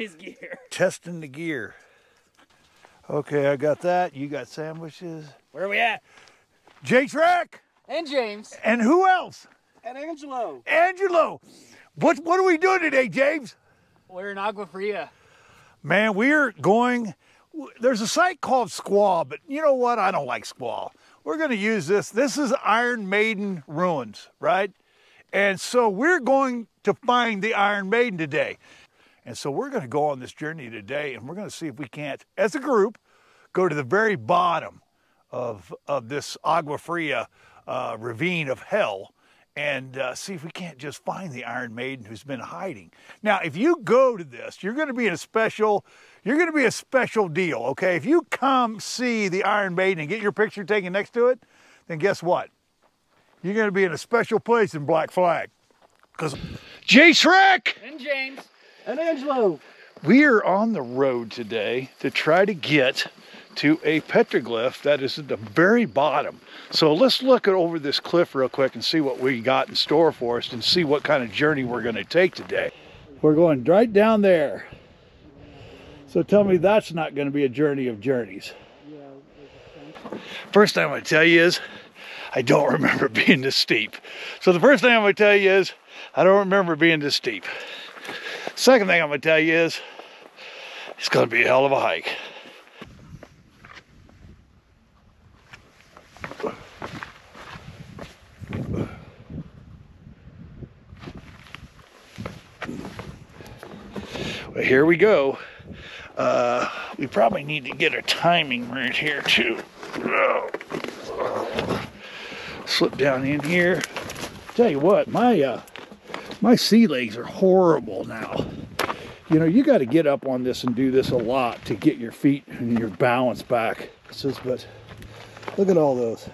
his gear. Testing the gear. Okay, I got that. You got sandwiches. Where are we at? Jay Shrek. And James. And who else? And Angelo. Angelo. What are we doing today, James? We're in Agua Fria. Man, we're going... There's a site called Squaw, but you know what? I don't like Squaw. We're going to use this. This is Iron Maiden ruins, right? And so we're going to find the Iron Maiden today. And so we're going to go on this journey today, and we're going to see if we can't, as a group, go to the very bottom of this Agua Fria ravine of hell and see if we can't just find the Iron Maiden who's been hiding. Now, if you go to this, you're going to be in a special... You're going to be a special deal, okay? If you come see the Iron Maiden and get your picture taken next to it, then guess what? You're going to be in a special place in Black Flag. Because Jay Shrek! And James. And Angelo. We are on the road today to try to get to a petroglyph that is at the very bottom. So let's look at over this cliff real quick and see what we got in store for us and see what kind of journey we're going to take today. We're going right down there. So tell me that's not going to be a journey of journeys. First thing I'm going to tell you is I don't remember being this steep. So the first thing I'm going to tell you is I don't remember being this steep. Second thing I'm going to tell you is it's going to be a hell of a hike. Well, here we go. We probably need to get our timing right here too. Slip down in here. Tell you what, my sea legs are horrible now. You know, you got to get up on this and do this a lot to get your feet and your balance back. But look at all those.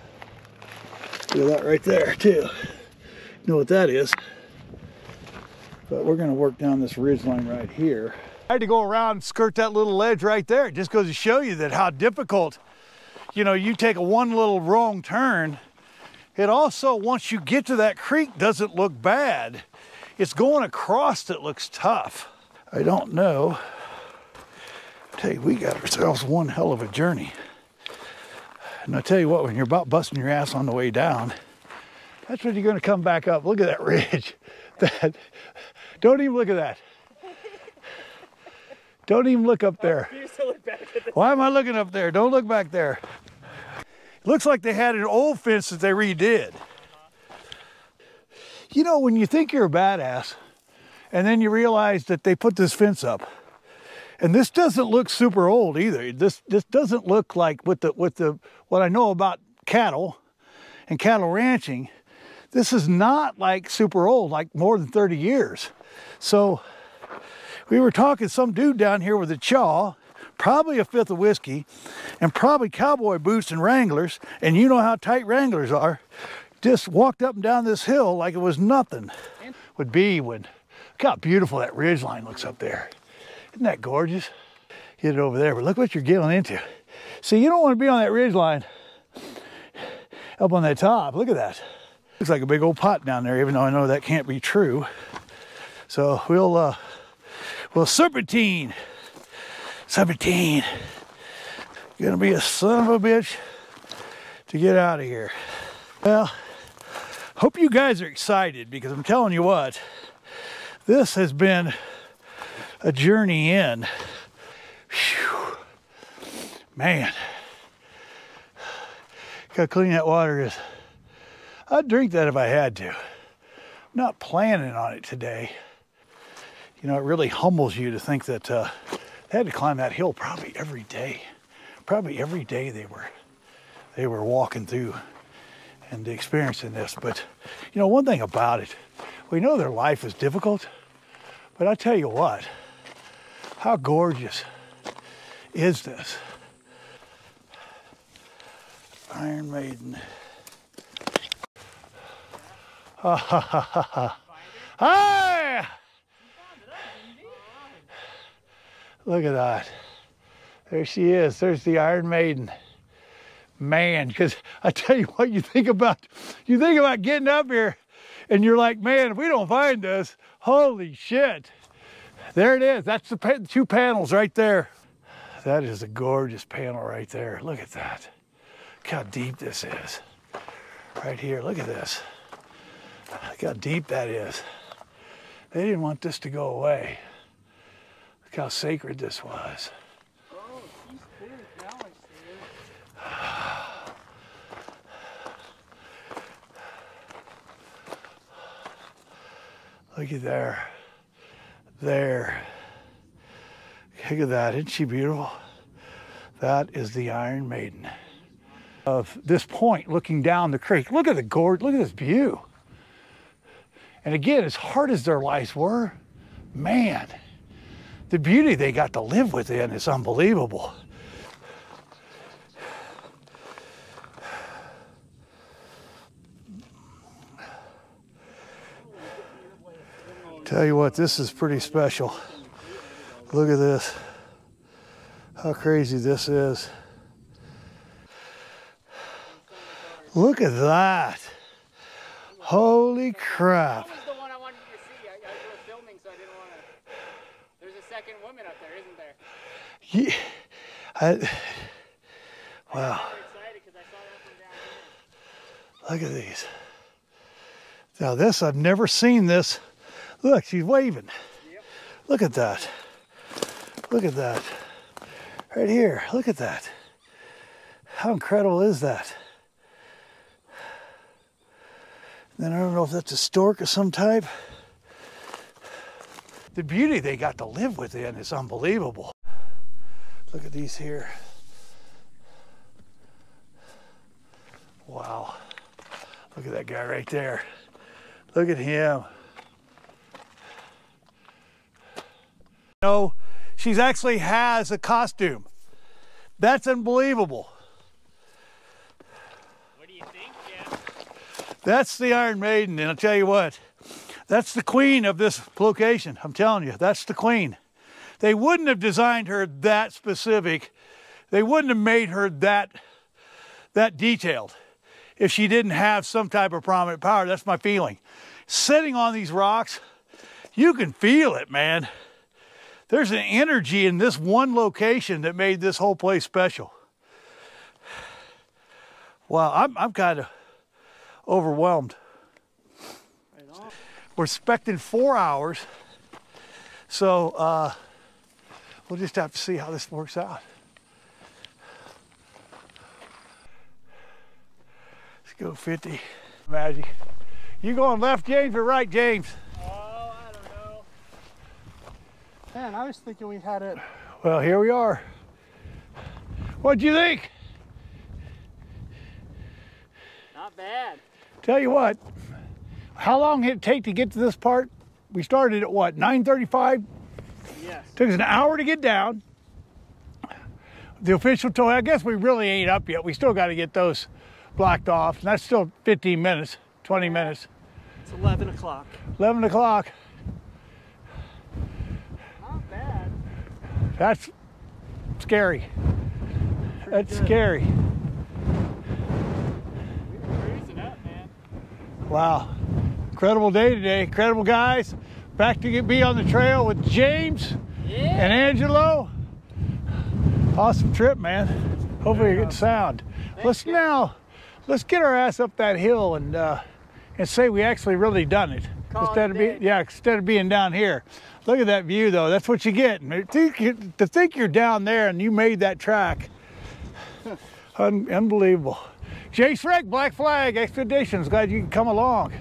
Look at that right there too. You know what that is. But we're going to work down this ridgeline right here. I had to go around and skirt that little ledge right there. It just goes to show you that how difficult, you know, you take one little wrong turn. It also, once you get to that creek, doesn't look bad. It's going across that looks tough. I don't know. I tell you, we got ourselves one hell of a journey. And I tell you what, when you're about busting your ass on the way down, that's when you're going to come back up. Look at that ridge. Don't even look at that. Don't even look up there. Why am I looking up there? Don't look back there. It looks like they had an old fence that they redid. You know, when you think you're a badass, and then you realize that they put this fence up, and this doesn't look super old either. This doesn't look like with the what I know about cattle and cattle ranching. This is not like super old, like more than 30 years. So. We were talking some dude down here with a chaw, probably a fifth of whiskey, and probably cowboy boots and Wranglers, and you know how tight Wranglers are, just walked up and down this hill like it was nothing. Would be when, look how beautiful that ridgeline looks up there. Isn't that gorgeous? Get it over there, but look what you're getting into. See, you don't want to be on that ridgeline up on that top. Look at that. Looks like a big old pot down there, even though I know that can't be true. So Well, serpentine, gonna be a son of a bitch to get out of here. Well, hope you guys are excited because I'm telling you what, this has been a journey in. Whew. Man, look how clean that water is. I'd drink that if I had to. I'm not planning on it today. You know, it really humbles you to think that they had to climb that hill probably every day. Probably every day they were walking through and experiencing this. But, you know, one thing about it, we know their life is difficult, but I tell you what, how gorgeous is this? Iron Maiden. Ha, ha, ha, ha, ha. Hi! Look at that. There she is. There's the Iron Maiden. Man, because I tell you what, you think about getting up here and you're like, man, if we don't find this, holy shit. There it is. That's the two panels right there. That is a gorgeous panel right there. Look at that. Look how deep this is. Right here, look at this. Look how deep that is. They didn't want this to go away. Look how sacred this was. Oh, she's big now, I see. Looky there. There. Look at that. Isn't she beautiful? That is the Iron Maiden. Of this point looking down the creek. Look at the gorge. Look at this view. And again, as hard as their lives were, man, the beauty they got to live within is unbelievable. Tell you what, this is pretty special. Look at this. How crazy this is. Look at that. Holy crap. That was the one I wanted you to see. I was filming, so I didn't want to. There's a second woman up there, isn't there? Yeah. Wow. I'm excited because I saw that one down here. Look at these. Now this, I've never seen this. Look, she's waving. Yep. Look at that. Look at that. Right here, look at that. How incredible is that? Then I don't know if that's a stork of some type. The beauty they got to live within is unbelievable. Look at these here. Wow. Look at that guy right there. Look at him. No, she actually has a costume. That's unbelievable. That's the Iron Maiden, and I'll tell you what, that's the queen of this location. I'm telling you, that's the queen. They wouldn't have designed her that specific. They wouldn't have made her that detailed if she didn't have some type of prominent power. That's my feeling. Sitting on these rocks, you can feel it, man. There's an energy in this one location that made this whole place special. Wow, I'm kind of overwhelmed. We're expecting 4 hours, so we'll just have to see how this works out. Let's go 50. Imagine. You going left, James, or right, James? Oh, I don't know. Man, I was thinking we had it. Well, here we are. What'd you think? Not bad. Tell you what, how long did it take to get to this part? We started at what, 9:35? Yes. Took us an hour to get down. The official toll, I guess we really ain't up yet. We still got to get those blocked off. And that's still 15 minutes, 20 minutes. It's 11 o'clock. 11 o'clock. Not bad. That's scary. Pretty good. That's scary. Wow, incredible day today, incredible guys. Back to be on the trail with James and Angelo. Awesome trip, man. Hopefully you get sound. Let's get our ass up that hill and say we actually really done it. Instead of being down here. Look at that view though, that's what you get. To think you're down there and you made that track, unbelievable. Jay Shrek, Black Flag Expeditions. Glad you can come along.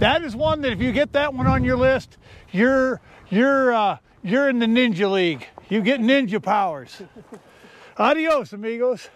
That is one that if you get that one on your list, you're in the ninja league. You get ninja powers. Adios, amigos.